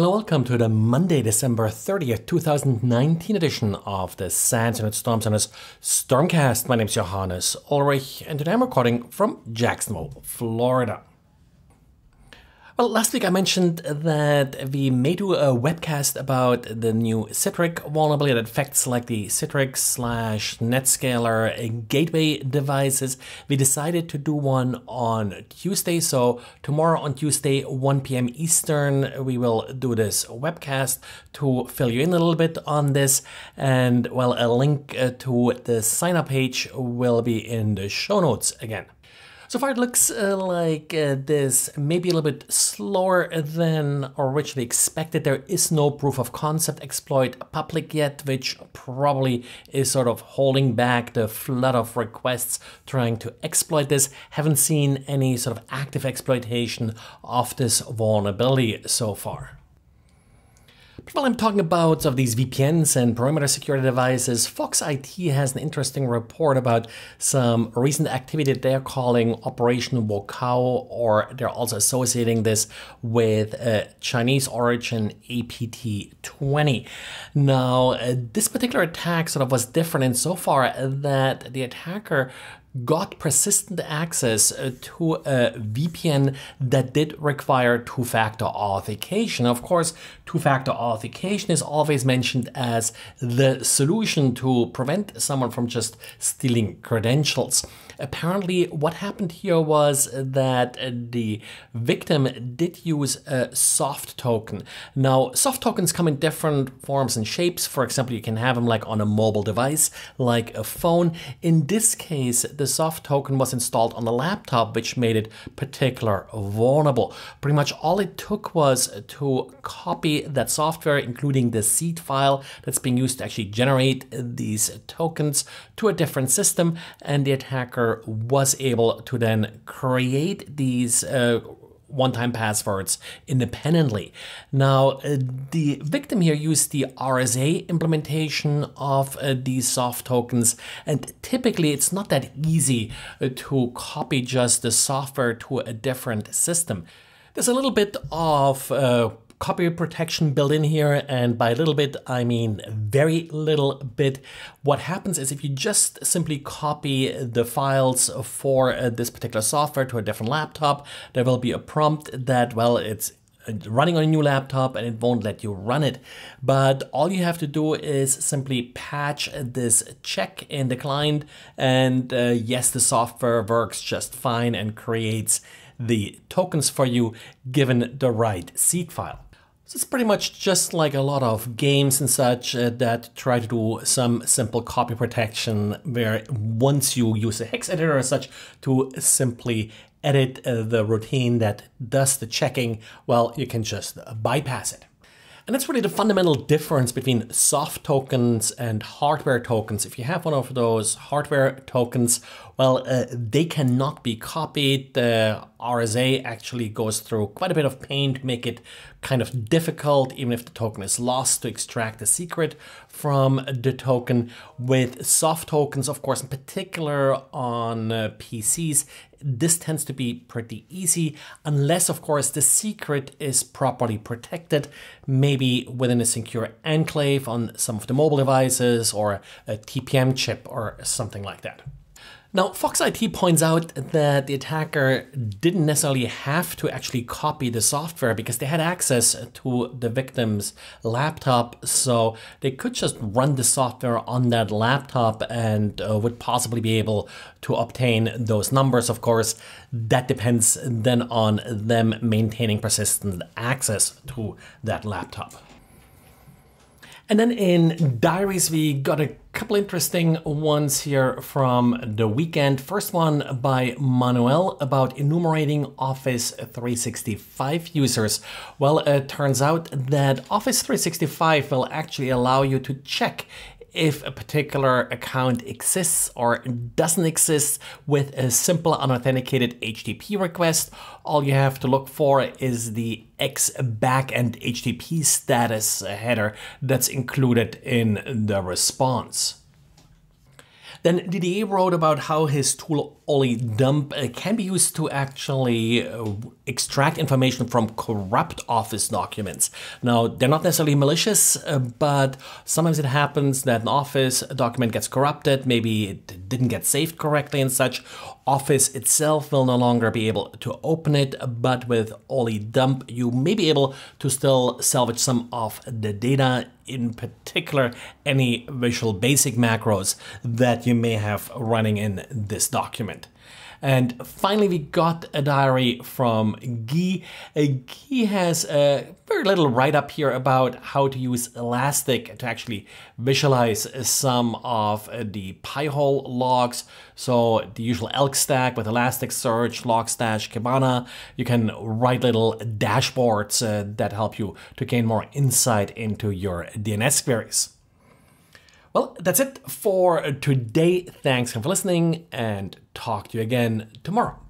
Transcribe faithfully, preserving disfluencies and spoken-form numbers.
Hello, welcome to the Monday, December thirtieth, two thousand nineteen edition of the Sands and Storm Center's Stormcast. My name is Johannes Ulrich, and today I'm recording from Jacksonville, Florida. Well, last week I mentioned that we may do a webcast about the new Citrix vulnerability that affects like the Citrix slash Netscaler gateway devices. We decided to do one on Tuesday. So tomorrow on Tuesday, one p m Eastern, we will do this webcast to fill you in a little bit on this. And well, a link to the sign up page will be in the show notes again. So far it looks uh, like uh, this may be a little bit slower than originally expected. There is no proof of concept exploit public yet, which probably is sort of holding back the flood of requests trying to exploit this. Haven't seen any sort of active exploitation of this vulnerability so far. While I'm talking about of these V P Ns and perimeter security devices, Fox I T has an interesting report about some recent activity that they're calling Operation Wokau, or they're also associating this with a Chinese origin A P T twenty. Now, uh, this particular attack sort of was different insofar that the attacker got persistent access to a V P N that did require two-factor authentication. Of course, two-factor authentication is always mentioned as the solution to prevent someone from just stealing credentials. Apparently, what happened here was that the victim did use a soft token. Now, soft tokens come in different forms and shapes. For example, you can have them like on a mobile device, like a phone. In this case, the soft token was installed on the laptop, which made it particularly vulnerable. Pretty much all it took was to copy that software, including the seed file that's being used to actually generate these tokens, to a different system, and the attacker was able to then create these uh, one-time passwords independently. Now, uh, the victim here used the R S A implementation of uh, these soft tokens, and typically it's not that easy uh, to copy just the software to a different system. There's a little bit of uh, copy protection built in here, and by a little bit, I mean very little bit. What happens is if you just simply copy the files for this particular software to a different laptop, there will be a prompt that, well, it's running on a new laptop and it won't let you run it. But all you have to do is simply patch this check in the client, and uh, yes, the software works just fine and creates the tokens for you given the right seed file. So it's pretty much just like a lot of games and such uh, that try to do some simple copy protection, where once you use a hex editor or such to simply edit uh, the routine that does the checking, well, you can just bypass it. And that's really the fundamental difference between soft tokens and hardware tokens. If you have one of those hardware tokens, well, uh, they cannot be copied. The R S A actually goes through quite a bit of pain to make it kind of difficult, even if the token is lost, to extract the secret from the token. With soft tokens, of course, in particular on uh, P Cs, this tends to be pretty easy, unless, of course, the secret is properly protected, maybe within a secure enclave on some of the mobile devices or a T P M chip or something like that. Now, Fox I T points out that the attacker didn't necessarily have to actually copy the software because they had access to the victim's laptop, so they could just run the software on that laptop and uh, would possibly be able to obtain those numbers. Of course, that depends then on them maintaining persistent access to that laptop. And then in diaries, we got a couple interesting ones here from the weekend. First one by Manuel about enumerating Office three sixty-five users. Well, it turns out that Office three sixty-five will actually allow you to check if a particular account exists or doesn't exist with a simple unauthenticated H T T P request. All you have to look for is the X backend H T T P status header that's included in the response. Then Didier wrote about how his tool OliDump can be used to actually extract information from corrupt Office documents. Now, they're not necessarily malicious, but sometimes it happens that an Office document gets corrupted, maybe it didn't get saved correctly and such. Office itself will no longer be able to open it, but with OliDump, you may be able to still salvage some of the data, in particular any Visual Basic macros that you may have running in this document. And finally, we got a diary from Guy. Guy has a very little write-up here about how to use Elastic to actually visualize some of the piehole logs. So the usual E L K stack with Elasticsearch, Logstash, Kibana. You can write little dashboards uh, that help you to gain more insight into your D N S queries. Well, that's it for today. Thanks for listening, and talk to you again tomorrow.